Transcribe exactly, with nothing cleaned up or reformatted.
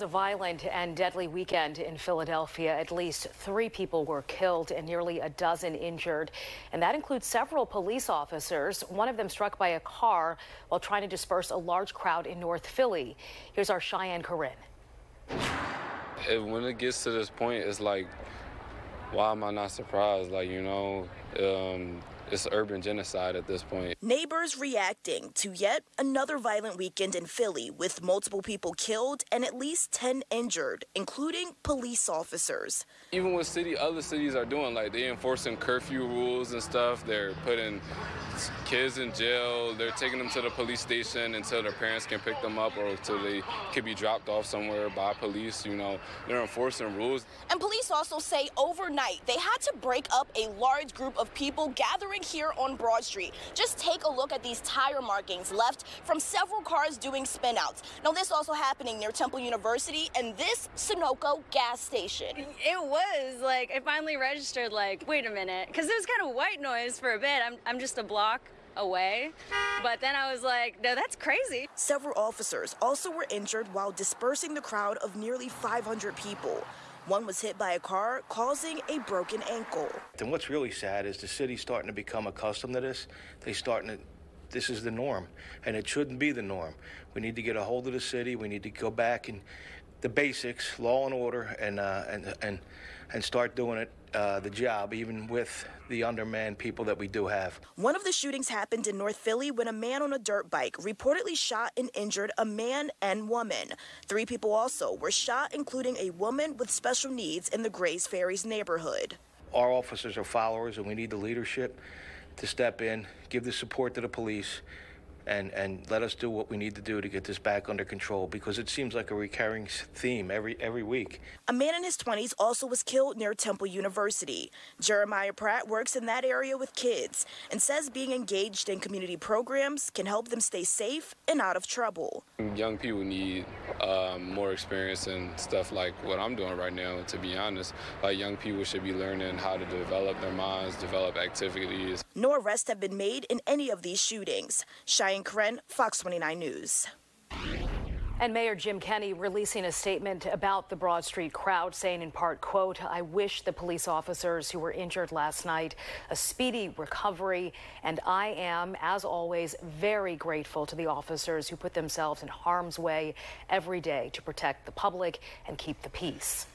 A violent and deadly weekend in Philadelphia. At least three people were killed and nearly a dozen injured, and that includes several police officers, one of them struck by a car while trying to disperse a large crowd in North Philly. Here's our Cheyenne Corin. When it gets to this point, it's like, why am I not surprised? Like, you know, um, it's urban genocide at this point. Neighbors reacting to yet another violent weekend in Philly with multiple people killed and at least ten injured, including police officers. Even what city, other cities are doing, like they're enforcing curfew rules and stuff. They're putting kids in jail. They're taking them to the police station until their parents can pick them up or until they could be dropped off somewhere by police. You know, they're enforcing rules. And police also say overnight they had to break up a large group of people gathering here on Broad Street. Just take a look at these tire markings left from several cars doing spinouts. Now, this also happening near Temple University and this Sunoco gas station. It was like, I finally registered, like, wait a minute, because it was kind of white noise for a bit. I'm, I'm just a block away. But then I was like, no, that's crazy. Several officers also were injured while dispersing the crowd of nearly five hundred people. One was hit by a car, causing a broken ankle. And what's really sad is the city's starting to become accustomed to this. They're starting to, this is the norm, and it shouldn't be the norm. We need to get a hold of the city. We need to go back and the basics, law and order, and uh, and and and start doing it uh, the job, even with the undermanned people that we do have. One of the shootings happened in North Philly when a man on a dirt bike reportedly shot and injured a man and woman. Three people also were shot, including a woman with special needs in the Grays Ferry's neighborhood. Our officers are followers, and we need the leadership to step in, give the support to the police, and and let us do what we need to do to get this back under control, because it seems like a recurring theme every every week. A man in his twenties also was killed near Temple University. Jeremiah Pratt works in that area with kids and says being engaged in community programs can help them stay safe and out of trouble. Young people need um, more experience and stuff like what I'm doing right now, to be honest. Like, young people should be learning how to develop their minds, develop activities. No arrests have been made in any of these shootings. Cheyenne Corin, Fox twenty-nine News. And Mayor Jim Kenney releasing a statement about the Broad Street crowd, saying in part, quote, "I wish the police officers who were injured last night a speedy recovery, and I am, as always, very grateful to the officers who put themselves in harm's way every day to protect the public and keep the peace."